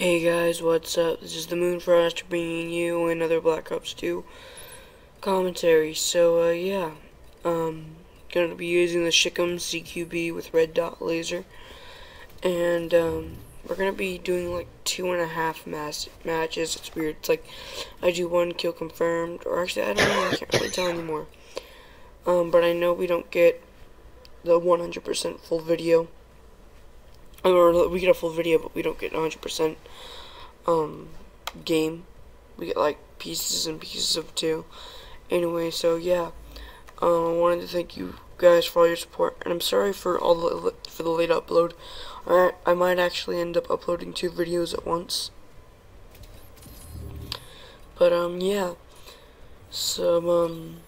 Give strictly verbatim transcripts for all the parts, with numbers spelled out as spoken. Hey guys, what's up? This is the Moonfrost bringing you another Black Ops two commentary. So, uh, yeah. Um, gonna be using the Shikum C Q B with red dot laser. And, um, we're gonna be doing like two and a half mass matches. It's weird. It's like, I do one kill confirmed. Or actually, I don't know. I can't really tell anymore. Um, but I know we don't get the one hundred percent full video. Or we get a full video, but we don't get one hundred percent um, game. We get, like, pieces and pieces of two. Anyway, so, yeah. Uh, I wanted to thank you guys for all your support. And I'm sorry for all the for the late upload. Alright, I might actually end up uploading two videos at once. But, um, yeah. So, um...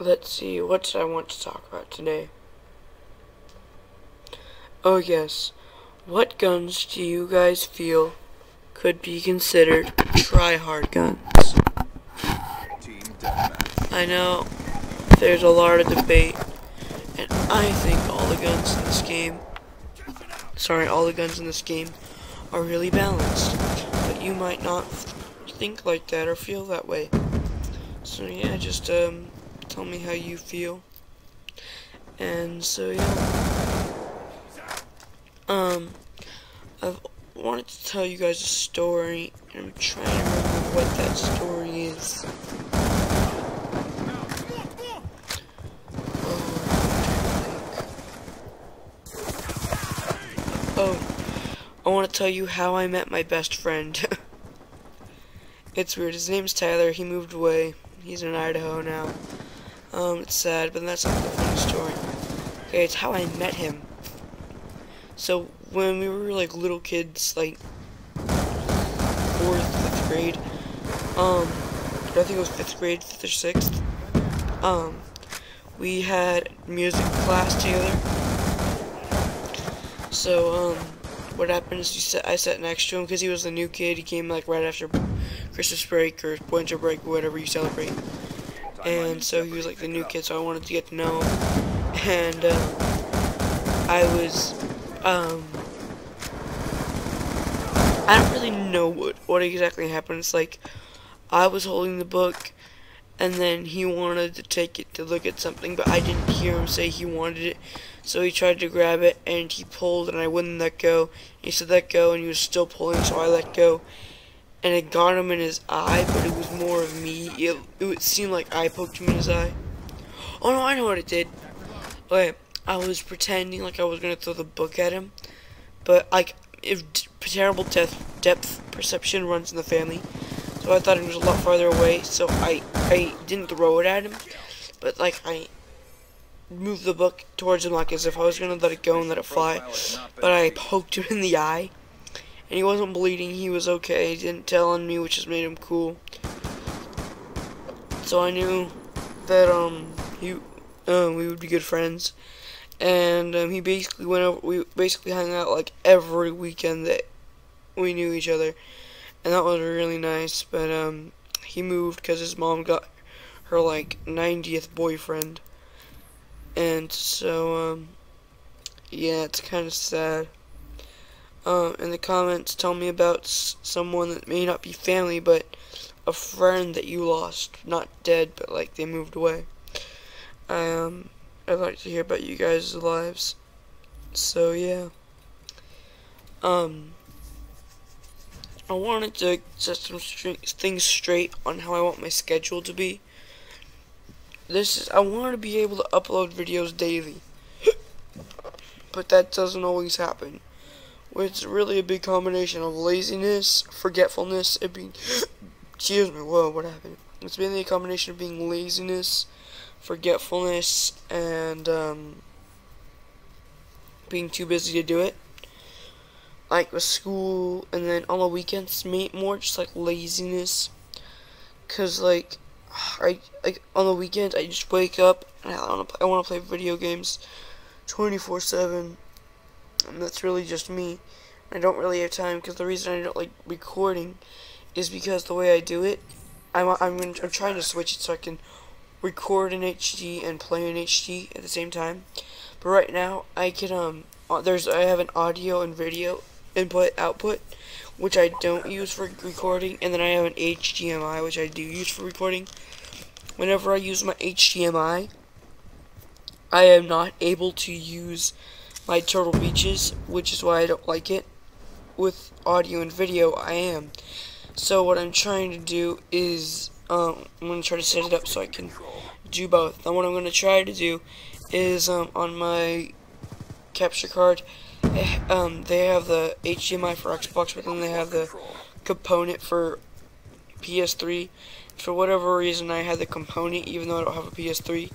let's see. What did I want to talk about today? Oh yes, what guns do you guys feel could be considered try-hard guns? I know there's a lot of debate, and I think all the guns in this game, sorry, all the guns in this game are really balanced, but you might not think like that or feel that way. So yeah, just um, tell me how you feel, and so yeah. Um, I've wanted to tell you guys a story, and I'm trying to remember what that story is. Oh, oh I want to tell you how I met my best friend. It's weird. His name's Tyler. He moved away. He's in Idaho now. Um, it's sad, but that's not the funny story. Okay, it's how I met him. So, when we were, like, little kids, like, fourth, fifth grade, um, I think it was fifth grade, fifth or sixth, um, we had music class together. So, um, what happened is you sat, I sat next to him, because he was the new kid. He came, like, right after Christmas break or winter break or whatever you celebrate. And so he was, like, the new kid, so I wanted to get to know him. And, uh, I was... Um, I don't really know what, what exactly happened. It's like, I was holding the book, and then he wanted to take it to look at something, but I didn't hear him say he wanted it, so he tried to grab it, and he pulled, and I wouldn't let go. He said let go, and he was still pulling, so I let go, and it got him in his eye, but it was more of me. It, it seemed like I poked him in his eye. Oh no, I know what it did. Okay. I was pretending like I was gonna throw the book at him, but like if terrible depth depth perception runs in the family, so I thought it was a lot farther away. So I I didn't throw it at him, but like I moved the book towards him like as if I was gonna let it go and let it fly. But I poked him in the eye, and he wasn't bleeding. He was okay. He didn't tell on me, which just made him cool. So I knew that um you um we would be good friends. And um, he basically went over, we basically hung out like every weekend that we knew each other, and that was really nice. But um, he moved because his mom got her like ninetieth boyfriend, and so um, yeah, it's kind of sad. Um, in the comments, tell me about s someone that may not be family, but a friend that you lost, not dead, but like they moved away. Um. I'd like to hear about you guys' lives. So, yeah. Um, I wanted to set some things straight on how I want my schedule to be. This is, I want to be able to upload videos daily. But that doesn't always happen. It's really a big combination of laziness, forgetfulness, and being... Excuse me, whoa, what happened? It's mainly a combination of being laziness... forgetfulness, and, um, being too busy to do it, like with school, and then on the weekends, more just, like, laziness, because, like, I, like, on the weekends, I just wake up, and I want to I want to play video games twenty-four seven, and that's really just me. I don't really have time, because the reason I don't like recording is because the way I do it, I'm, I'm, I'm trying to switch it so I can record in H D and play in H D at the same time, but right now I can um uh, there's I have an audio and video input output, which I don't use for recording, and then I have an H D M I, which I do use for recording. Whenever I use my H D M I, I am not able to use my Turtle Beaches, which is why I don't like it. With audio and video, I am. So what I'm trying to do is, um, I'm going to try to set it up so I can do both. And what I'm going to try to do is, um, on my capture card, um, they have the H D M I for Xbox, but then they have the component for P S three. For whatever reason, I had the component, even though I don't have a P S three.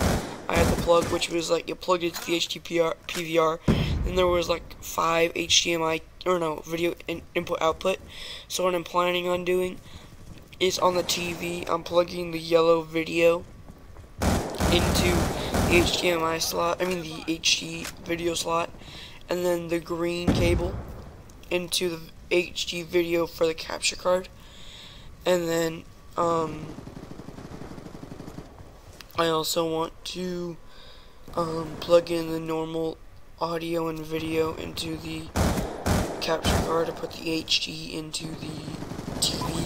I had the plug, which was like, you plugged into the H D P V R, and there was like five H D M I, or no, video in input output. So what I'm planning on doing is on the T V, I'm plugging the yellow video into the H D M I slot, I mean the H D video slot, and then the green cable into the H D video for the capture card, and then, um... I also want to um, plug in the normal audio and video into the capture card to put the H D into the T V,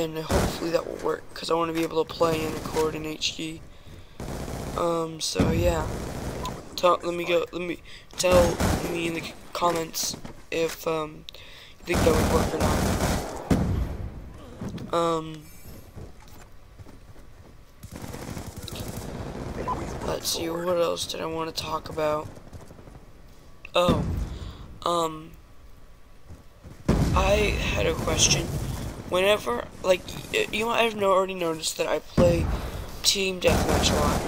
and hopefully that will work because I want to be able to play and record in H D. Um, so yeah, tell, let me go. Let me tell me in the comments if um, you think that would work or not. Um. Let's see, what else did I want to talk about? Oh, um, I had a question. Whenever, like, you might have already noticed that I play Team Deathmatch a lot,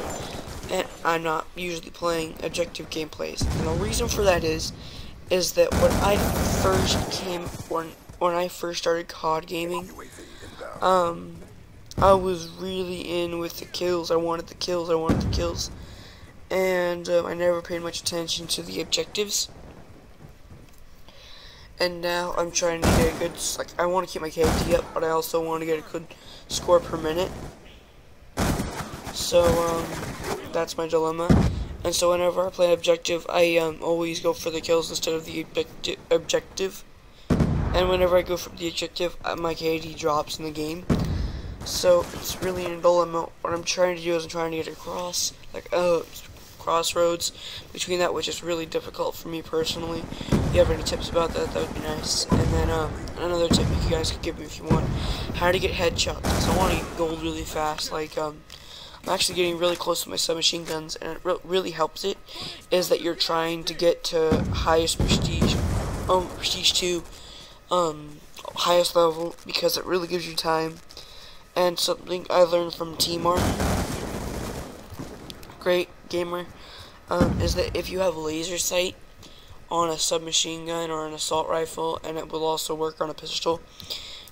and I'm not usually playing objective gameplays. And the reason for that is, is that when I first came, when, when I first started C O D gaming, um... I was really in with the kills. I wanted the kills. I wanted the kills, and um, I never paid much attention to the objectives. And now I'm trying to get a good, like, I want to keep my K D up, but I also want to get a good score per minute. So um, that's my dilemma. And so whenever I play objective, I um, always go for the kills instead of the objecti objective. And whenever I go for the objective, my K D drops in the game. So it's really an dilemma. What I'm trying to do is I'm trying to get across, like, uh, crossroads between that, which is really difficult for me personally. If you have any tips about that, that would be nice. And then um, another tip you guys could give me if you want, how to get headshots. Because I want to get gold really fast. Like, um, I'm actually getting really close to my submachine guns, and it re really helps. It is that you're trying to get to highest prestige, um, prestige two, um, highest level, because it really gives you time. And something I learned from T-Mart, great gamer, um, is that if you have laser sight on a submachine gun or an assault rifle, and it will also work on a pistol,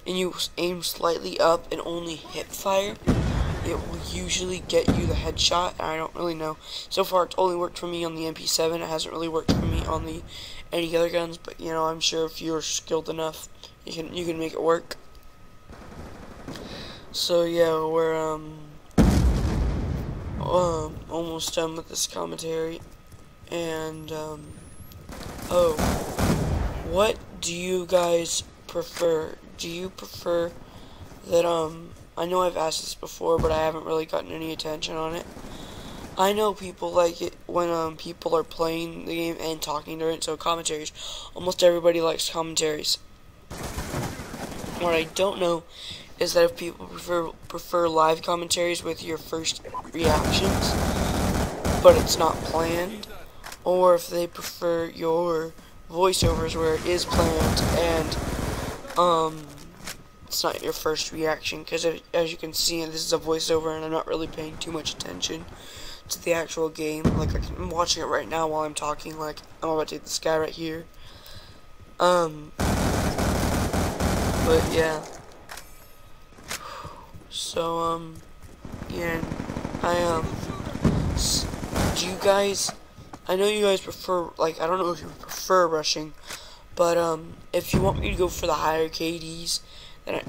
and you aim slightly up and only hip fire, it will usually get you the headshot. I don't really know. So far, it's only worked for me on the M P seven. It hasn't really worked for me on the any other guns, but you know, I'm sure if you're skilled enough, you can you can make it work. So yeah, we're um, um almost done with this commentary, and um, oh, what do you guys prefer? Do you prefer that um? I know I've asked this before, but I haven't really gotten any attention on it. I know people like it when um people are playing the game and talking during it. So commentaries, almost everybody likes commentaries. What I don't know is that if people prefer prefer live commentaries with your first reactions, but it's not planned, or if they prefer your voiceovers where it is planned and um it's not your first reaction, because as you can see, and this is a voiceover, and I'm not really paying too much attention to the actual game. Like, I'm watching it right now while I'm talking. Like, I'm about to hit this guy right here. Um, but yeah. So, um, yeah, I, um, do you guys, I know you guys prefer, like, I don't know if you prefer rushing, but, um, if you want me to go for the higher K Ds, then I,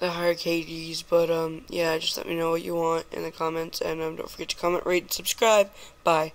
the higher K Ds, but, um, yeah, just let me know what you want in the comments, and, um, don't forget to comment, rate, and subscribe. Bye.